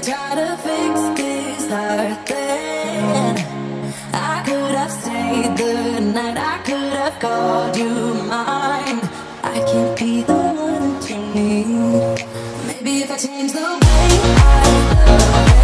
I gotta fix this heart then. I could have stayed the night, I could have called you mine. I can't be the one that you need. Maybe if I change the way I love it.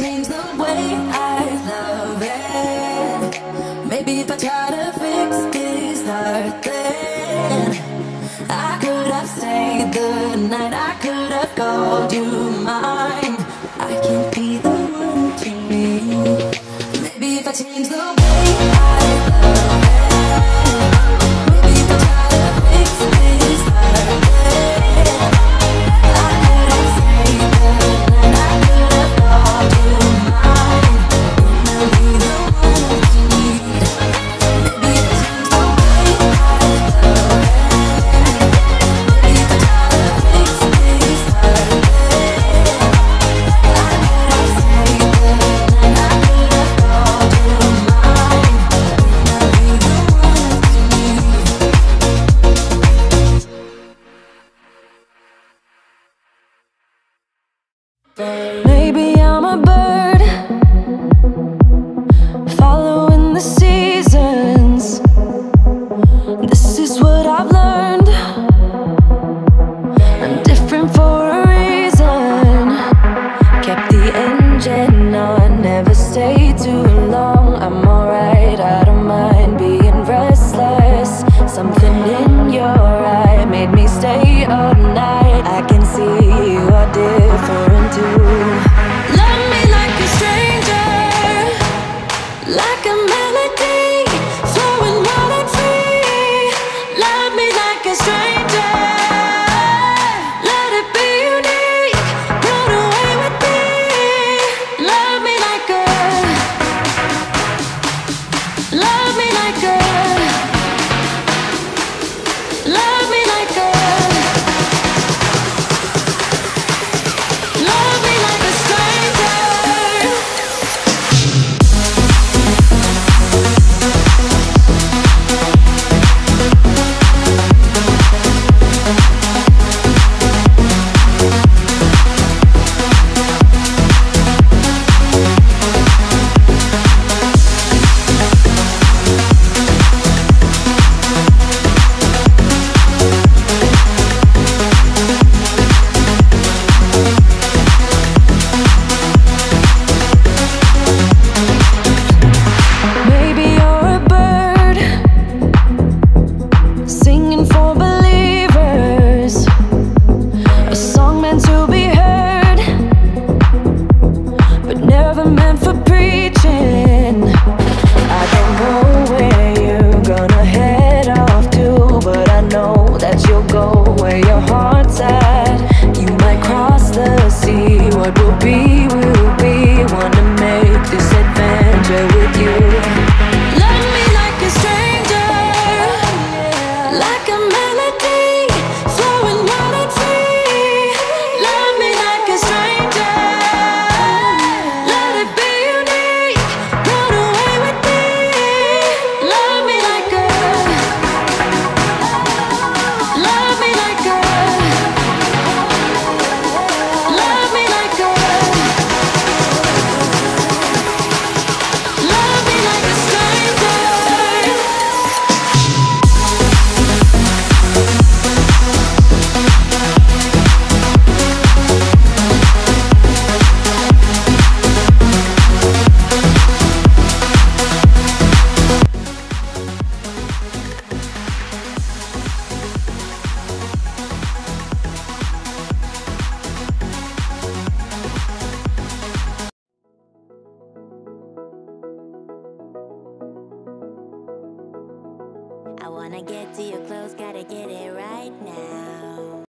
Change the way I love it. Maybe if I try to fix this heart then. I could have stayed the night, I could have called you mine. I can't be the one to need. Maybe if I change the way I love it. Maybe I'm a bird following the seasons. This is what I've learned. I'm different for a reason. Kept the engine on, never stayed too long. I'm alright, I don't mind being restless. Something in your eye made me stay all night. I can see you are different. Love me like a stranger, like a melody flowing wild and free. Love me like a stranger, let it be unique, run away with me. Love me like a, love me like a, love me like a. Never meant for preaching.